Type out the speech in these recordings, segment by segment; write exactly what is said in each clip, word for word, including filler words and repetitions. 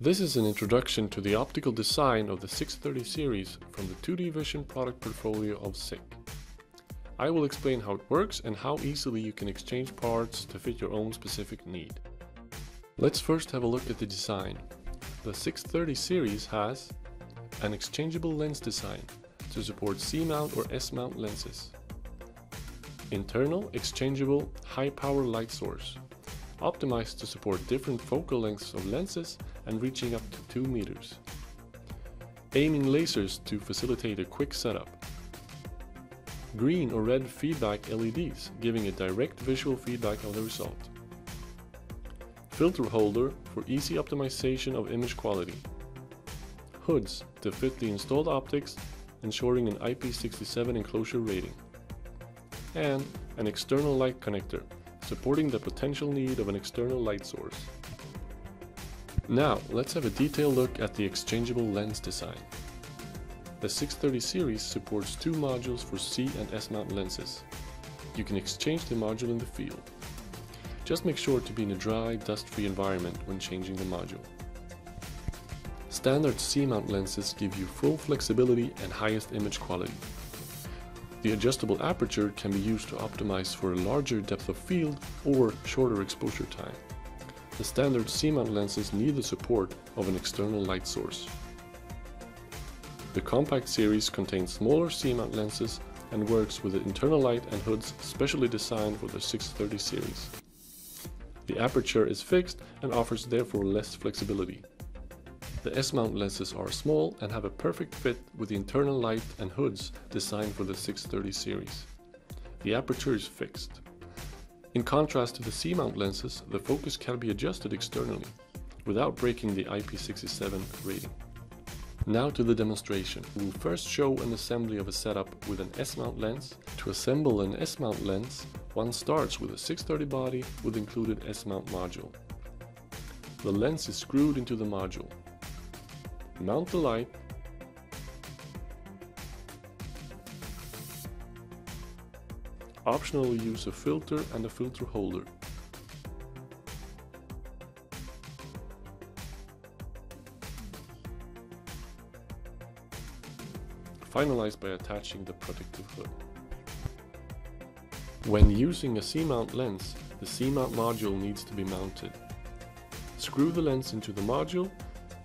This is an introduction to the optical design of the six thirty series from the two D Vision product portfolio of SICK. I will explain how it works and how easily you can exchange parts to fit your own specific need. Let's first have a look at the design. The six thirty series has an exchangeable lens design to support C-mount or S-mount lenses, internal exchangeable high-power light source, optimized to support different focal lengths of lenses and reaching up to two meters. Aiming lasers to facilitate a quick setup. Green or red feedback L E Ds, giving a direct visual feedback of the result. Filter holder for easy optimization of image quality. Hoods to fit the installed optics, ensuring an I P sixty-seven enclosure rating. And an external light connector, supporting the potential need of an external light source. Now, let's have a detailed look at the exchangeable lens design. The six thirty series supports two modules for C and S-mount lenses. You can exchange the module in the field. Just make sure to be in a dry, dust-free environment when changing the module. Standard C-mount lenses give you full flexibility and highest image quality. The adjustable aperture can be used to optimize for a larger depth of field or shorter exposure time. The standard C-mount lenses need the support of an external light source. The compact series contains smaller C-mount lenses and works with the internal light and hoods specially designed for the six thirty series. The aperture is fixed and offers therefore less flexibility. The S-mount lenses are small and have a perfect fit with the internal light and hoods designed for the six thirty series. The aperture is fixed. In contrast to the C-mount lenses, the focus can be adjusted externally, without breaking the I P sixty-seven rating. Now to the demonstration. We will first show an assembly of a setup with an S-mount lens. To assemble an S-mount lens, one starts with a six thirty body with included S-mount module. The lens is screwed into the module. Mount the light, optionally use a filter and a filter holder. Finalize by attaching the protective hood. When using a C-mount lens, the C-mount module needs to be mounted. Screw the lens into the module.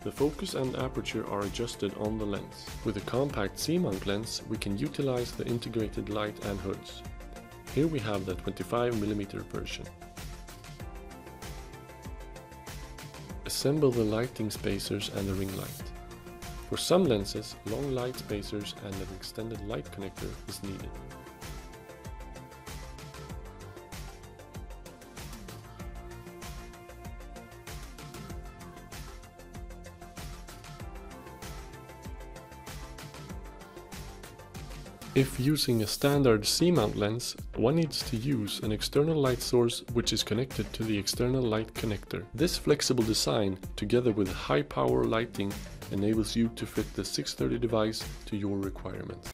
The focus and aperture are adjusted on the lens. With a compact C-mount lens, we can utilize the integrated light and hoods. Here we have the twenty-five millimeter version. Assemble the lighting spacers and the ring light. For some lenses, long light spacers and an extended light connector is needed. If using a standard C-mount lens, one needs to use an external light source which is connected to the external light connector. This flexible design, together with high power lighting, enables you to fit the six thirty device to your requirements.